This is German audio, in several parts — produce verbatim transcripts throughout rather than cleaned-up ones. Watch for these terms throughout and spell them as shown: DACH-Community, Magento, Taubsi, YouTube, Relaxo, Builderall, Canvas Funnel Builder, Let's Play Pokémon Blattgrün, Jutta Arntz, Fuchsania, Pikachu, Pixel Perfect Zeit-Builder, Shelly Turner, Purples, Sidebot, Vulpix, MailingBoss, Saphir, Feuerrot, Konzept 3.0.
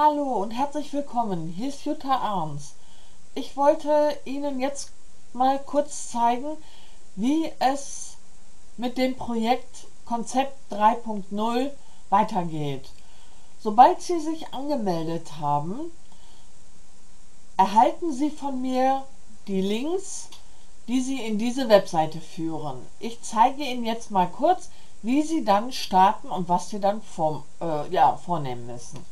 Hallo und herzlich willkommen, hier ist Jutta Arntz. Ich wollte Ihnen jetzt mal kurz zeigen, wie es mit dem Projekt Konzept drei Punkt null weitergeht. Sobald Sie sich angemeldet haben, erhalten Sie von mir die Links, die Sie in diese Webseite führen. Ich zeige Ihnen jetzt mal kurz, wie Sie dann starten und was Sie dann vor, äh, ja, vornehmen müssen.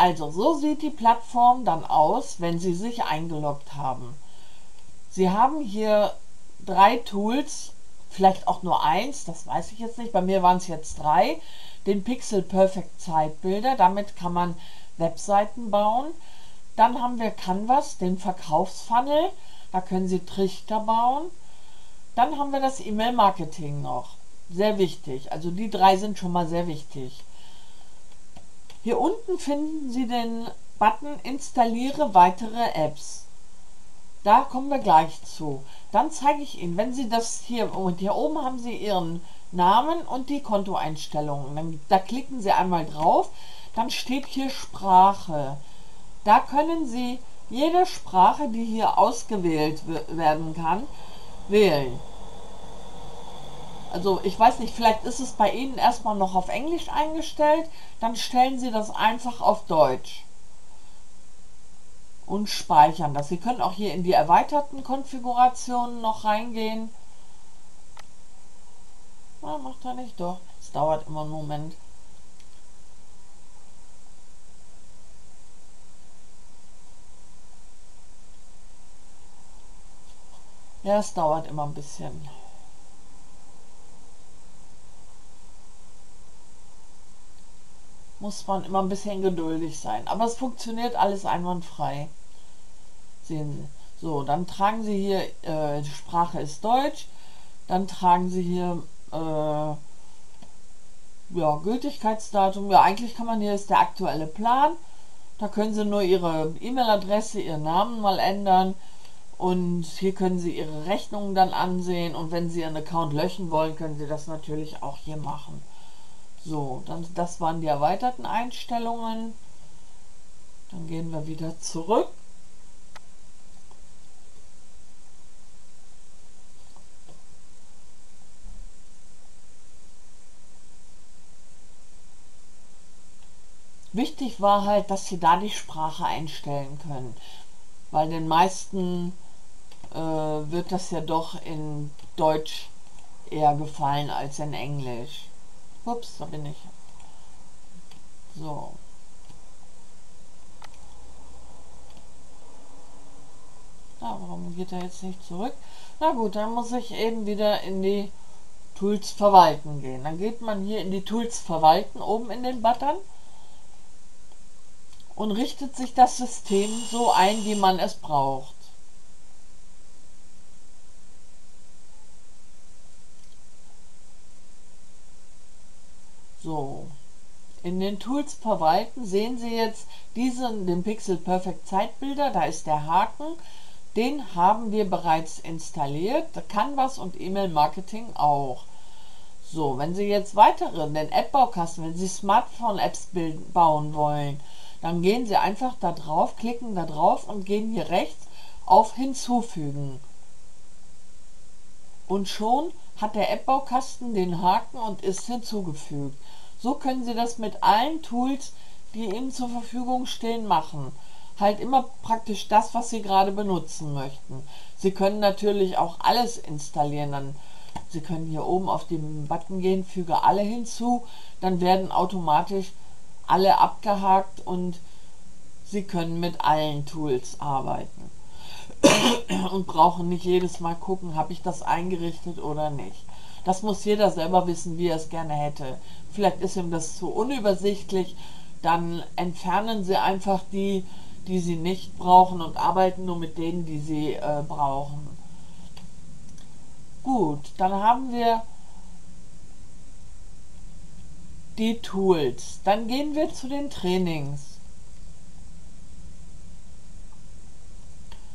Also, so sieht die Plattform dann aus, wenn Sie sich eingeloggt haben. Sie haben hier drei Tools, vielleicht auch nur eins, das weiß ich jetzt nicht, bei mir waren es jetzt drei. Den Pixel Perfect Zeit-Builder, damit kann man Webseiten bauen. Dann haben wir Canvas, den Verkaufsfunnel, da können Sie Trichter bauen. Dann haben wir das E-Mail-Marketing noch, sehr wichtig, also die drei sind schon mal sehr wichtig. Hier unten finden Sie den Button Installiere weitere Apps. Da kommen wir gleich zu. Dann zeige ich Ihnen, wenn Sie das hier, und hier oben haben Sie Ihren Namen und die Kontoeinstellungen. Dann, da klicken Sie einmal drauf, dann steht hier Sprache. Da können Sie jede Sprache, die hier ausgewählt werden kann, wählen. Also ich weiß nicht, vielleicht ist es bei Ihnen erstmal noch auf Englisch eingestellt, dann stellen Sie das einfach auf Deutsch und speichern das. Sie können auch hier in die erweiterten Konfigurationen noch reingehen. Na, macht er nicht, doch. Es dauert immer einen Moment. Ja, es dauert immer ein bisschen. Muss man immer ein bisschen geduldig sein. Aber es funktioniert alles einwandfrei. Sehen Sie. So, dann tragen Sie hier, äh, die Sprache ist Deutsch. Dann tragen Sie hier, äh, ja, Gültigkeitsdatum. Ja, eigentlich kann man hier, ist der aktuelle Plan. Da können Sie nur Ihre E-Mail-Adresse, Ihren Namen mal ändern. Und hier können Sie Ihre Rechnungen dann ansehen. Und wenn Sie Ihren Account löschen wollen, können Sie das natürlich auch hier machen. So, dann, das waren die erweiterten Einstellungen. Dann gehen wir wieder zurück. Wichtig war halt, dass Sie da die Sprache einstellen können, weil den meisten äh, wird das ja doch in Deutsch eher gefallen als in Englisch. Ups, da bin ich. So. Ja, warum geht er jetzt nicht zurück? Na gut, dann muss ich eben wieder in die Tools verwalten gehen. Dann geht man hier in die Tools verwalten, oben in den Button. Und richtet sich das System so ein, wie man es braucht. So, in den Tools verwalten sehen Sie jetzt diesen, den Pixel Perfect Zeit-Builder, da ist der Haken, den haben wir bereits installiert, Canvas und E-Mail-Marketing auch. So, wenn Sie jetzt weitere, den App-Baukasten, wenn Sie Smartphone-Apps bauen wollen, dann gehen Sie einfach da drauf, klicken da drauf und gehen hier rechts auf Hinzufügen. Und schon hat der App-Baukasten den Haken und ist hinzugefügt. So können Sie das mit allen Tools, die Ihnen zur Verfügung stehen, machen. Halt immer praktisch das, was Sie gerade benutzen möchten. Sie können natürlich auch alles installieren. Dann, Sie können hier oben auf den Button gehen, füge alle hinzu. Dann werden automatisch alle abgehakt und Sie können mit allen Tools arbeiten. Und brauchen nicht jedes Mal gucken, habe ich das eingerichtet oder nicht. Das muss jeder selber wissen, wie er es gerne hätte. Vielleicht ist ihm das zu unübersichtlich, dann entfernen Sie einfach die, die Sie nicht brauchen und arbeiten nur mit denen, die Sie äh, brauchen. Gut, dann haben wir die Tools. Dann gehen wir zu den Trainings.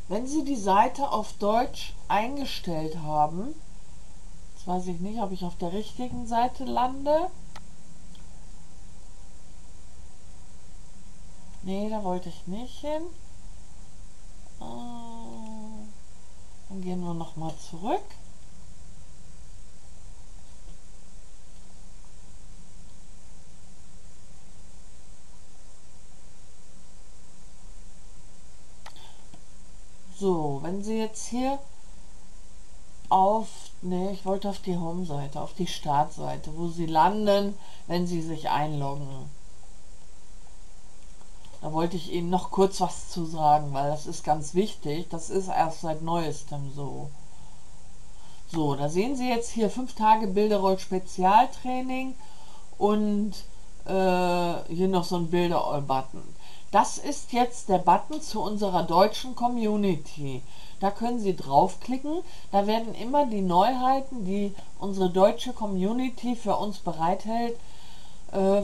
Wenn Sie die Seite auf Deutsch eingestellt haben, jetzt weiß ich nicht, ob ich auf der richtigen Seite lande. Nee, da wollte ich nicht hin. Dann gehen wir nochmal zurück. So, wenn Sie jetzt hier auf, ne, ich wollte auf die Home-Seite, auf die Startseite, wo Sie landen, wenn Sie sich einloggen. Da wollte ich Ihnen noch kurz was zu sagen, weil das ist ganz wichtig. Das ist erst seit Neuestem so. So, da sehen Sie jetzt hier fünf Tage Builderall Spezialtraining und äh, hier noch so ein Builderall-Button. Das ist jetzt der Button zu unserer deutschen Community. Da können Sie draufklicken. Da werden immer die Neuheiten, die unsere deutsche Community für uns bereithält, äh,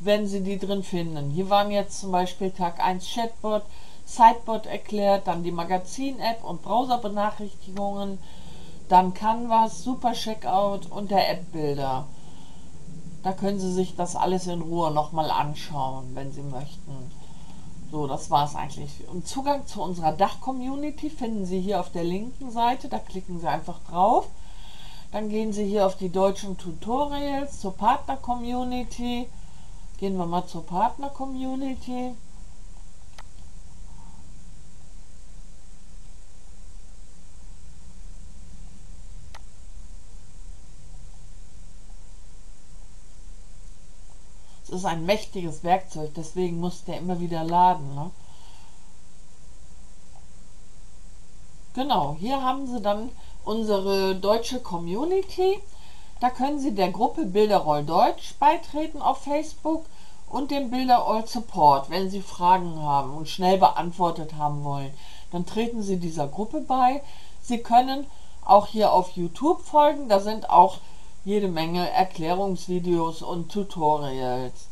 wenn Sie die drin finden. Hier waren jetzt zum Beispiel Tag eins Chatbot, Sidebot erklärt, dann die Magazin-App und Browser-Benachrichtigungen, dann Canvas, Super-Checkout und der App-Builder. Da können Sie sich das alles in Ruhe nochmal anschauen, wenn Sie möchten. So, das war es eigentlich. Und Zugang zu unserer Dach-Community finden Sie hier auf der linken Seite. Da klicken Sie einfach drauf. Dann gehen Sie hier auf die deutschen Tutorials, zur Partner-Community. Gehen wir mal zur Partner-Community. Es ist ein mächtiges Werkzeug, deswegen muss der immer wieder laden. Ne? Genau, hier haben Sie dann unsere deutsche Community. Da können Sie der Gruppe Builderall Deutsch beitreten auf Facebook und dem Builderall Support, wenn Sie Fragen haben und schnell beantwortet haben wollen. Dann treten Sie dieser Gruppe bei. Sie können auch hier auf YouTube folgen, da sind auch jede Menge Erklärungsvideos und Tutorials.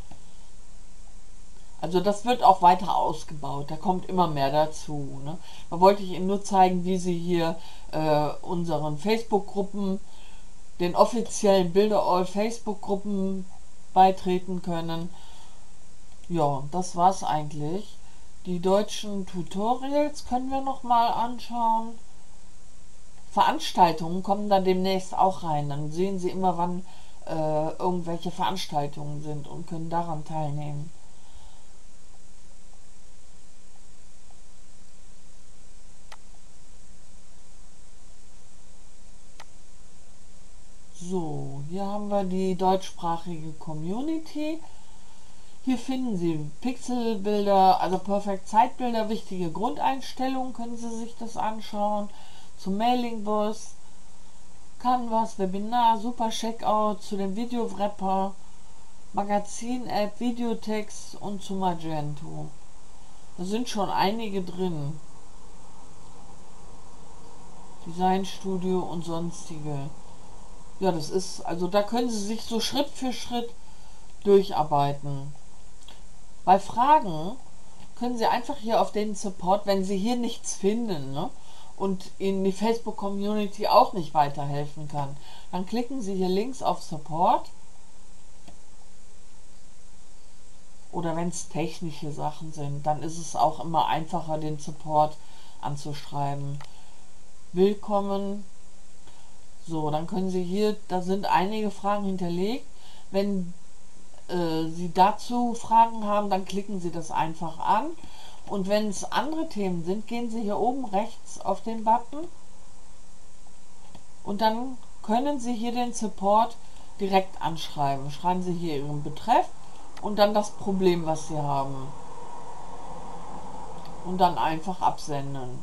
Also das wird auch weiter ausgebaut, da kommt immer mehr dazu. Ne? Da wollte ich Ihnen nur zeigen, wie Sie hier äh, unseren Facebook-Gruppen, den offiziellen Builderall Facebook-Gruppen beitreten können. Ja, das war's eigentlich. Die deutschen Tutorials können wir nochmal anschauen. Veranstaltungen kommen dann demnächst auch rein. Dann sehen Sie immer, wann äh, irgendwelche Veranstaltungen sind und können daran teilnehmen. So, hier haben wir die deutschsprachige Community. Hier finden Sie Pixelbilder, also Perfect Zeit-Builder, wichtige Grundeinstellungen, können Sie sich das anschauen. Zu MailingBoss, Canvas, Webinar, Super Checkout, zu dem Video-Wrapper, Magazin-App, Videotext und zu Magento. Da sind schon einige drin. Designstudio und sonstige. Ja, das ist, also da können Sie sich so Schritt für Schritt durcharbeiten. Bei Fragen können Sie einfach hier auf den Support, wenn Sie hier nichts finden, ne? Und Ihnen die Facebook-Community auch nicht weiterhelfen kann, dann klicken Sie hier links auf Support. Oder wenn es technische Sachen sind, dann ist es auch immer einfacher, den Support anzuschreiben. Willkommen. So, dann können Sie hier, da sind einige Fragen hinterlegt. Wenn äh, Sie dazu Fragen haben, dann klicken Sie das einfach an. Und wenn es andere Themen sind, gehen Sie hier oben rechts auf den Button und dann können Sie hier den Support direkt anschreiben. Schreiben Sie hier Ihren Betreff und dann das Problem, was Sie haben. Und dann einfach absenden.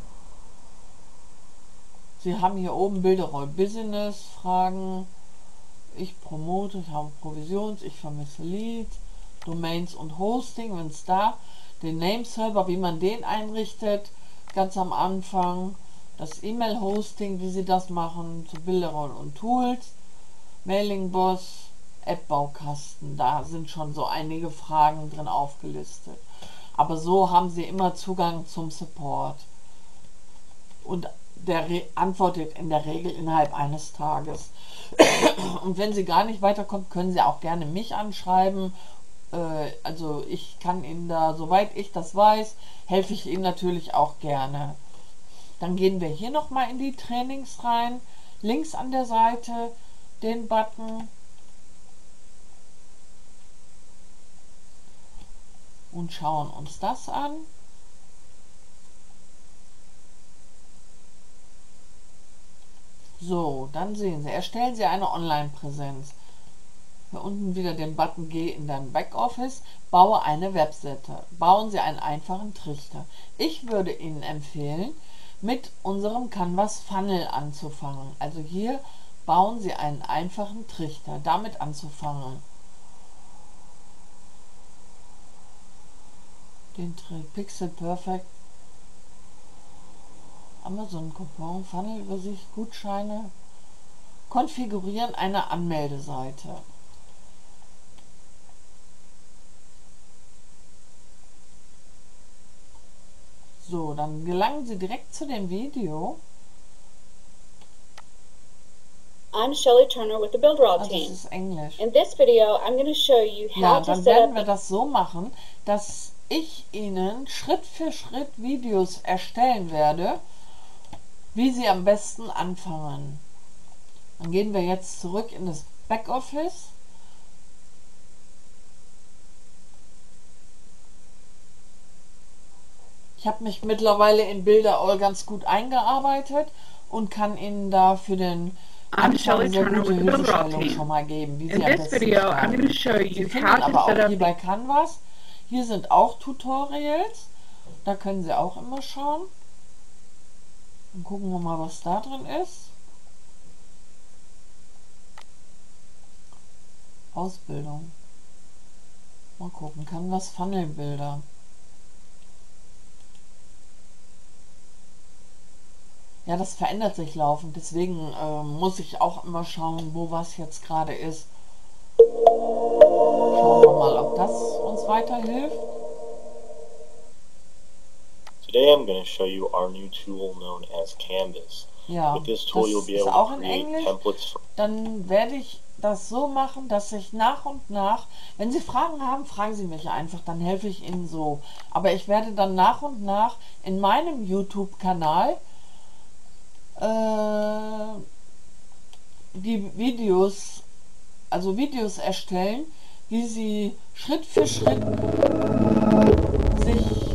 Sie haben hier oben Builderall Business, Fragen, ich promote, ich habe Provisions, ich vermisse Lead, Domains und Hosting, wenn es da den Nameserver, wie man den einrichtet, ganz am Anfang, das E-Mail-Hosting, wie Sie das machen, zu Builderall und Tools, MailingBoss, App-Baukasten, da sind schon so einige Fragen drin aufgelistet. Aber so haben Sie immer Zugang zum Support und der antwortet in der Regel innerhalb eines Tages. Und wenn Sie gar nicht weiterkommen, können Sie auch gerne mich anschreiben äh, also ich kann Ihnen da, soweit ich das weiß, helfe ich Ihnen natürlich auch gerne. Dann gehen wir hier nochmal in die Trainings rein, links an der Seite den Button. Und schauen uns das an. So, dann sehen Sie, erstellen Sie eine Online-Präsenz. Hier unten wieder den Button Geh in dein Backoffice, baue eine Webseite. Bauen Sie einen einfachen Trichter. Ich würde Ihnen empfehlen, mit unserem Canvas Funnel anzufangen. Also hier bauen Sie einen einfachen Trichter, damit anzufangen. Den Pixel Perfect, Amazon Coupon, Funnelübersicht, Gutscheine, konfigurieren eine Anmeldeseite. So, dann gelangen Sie direkt zu dem Video. I'm Shelly Turner with the Builderall team. Also das ist Englisch. In this video, I'm going to show you how ja, to dann set werden wir das so machen, dass ich Ihnen Schritt für Schritt Videos erstellen werde, wie Sie am besten anfangen. Dann gehen wir jetzt zurück in das Backoffice. Ich habe mich mittlerweile in Builderall ganz gut eingearbeitet und kann Ihnen da für den Anfang sehr gute Hilfestellung schon mal geben, wie Sie am besten anfangen. Sie finden aber auch hier bei Canvas. Hier sind auch Tutorials, da können Sie auch immer schauen. Dann gucken wir mal, was da drin ist. Ausbildung. Mal gucken, Canvas Funnel Builder. Ja, das verändert sich laufend, deswegen äh, muss ich auch immer schauen, wo was jetzt gerade ist. Schauen wir mal, ob das uns weiterhilft. Today I'm going to show you our new tool known as Canvas. Ja, with this tool you'll be able to create templates. Dann werde ich das so machen, dass ich nach und nach, wenn Sie Fragen haben, fragen Sie mich einfach, dann helfe ich Ihnen so. Aber ich werde dann nach und nach in meinem YouTube-Kanal äh, die Videos, also Videos erstellen, wie Sie Schritt für Schritt sich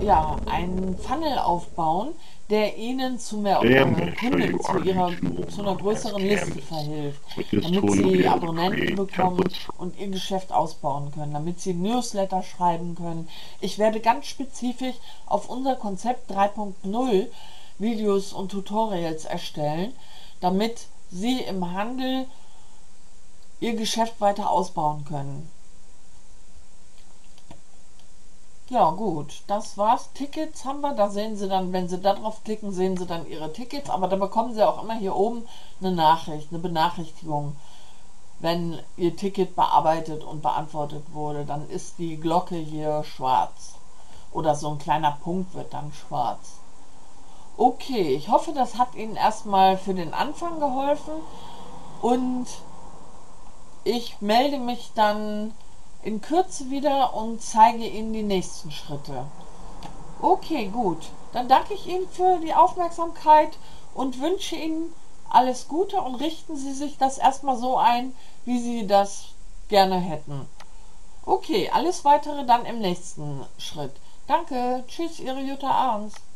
ja, einen Funnel aufbauen, der Ihnen zu mehr Kunden, zu, ihrer, zu einer größeren Liste verhilft, damit Sie Abonnenten bekommen und Ihr Geschäft ausbauen können, damit Sie Newsletter schreiben können. Ich werde ganz spezifisch auf unser Konzept drei punkt null Videos und Tutorials erstellen, damit Sie im Handel Ihr Geschäft weiter ausbauen können. Ja gut, das war's. Tickets haben wir, da sehen Sie dann, wenn Sie da drauf klicken, sehen Sie dann Ihre Tickets, aber da bekommen Sie auch immer hier oben eine Nachricht, eine Benachrichtigung, wenn Ihr Ticket bearbeitet und beantwortet wurde, dann ist die Glocke hier schwarz oder so ein kleiner Punkt wird dann schwarz. Okay, ich hoffe, das hat Ihnen erstmal für den Anfang geholfen und ich melde mich dann in Kürze wieder und zeige Ihnen die nächsten Schritte. Okay, gut. Dann danke ich Ihnen für die Aufmerksamkeit und wünsche Ihnen alles Gute und richten Sie sich das erstmal so ein, wie Sie das gerne hätten. Okay, alles Weitere dann im nächsten Schritt. Danke. Tschüss, Ihre Jutta Arntz.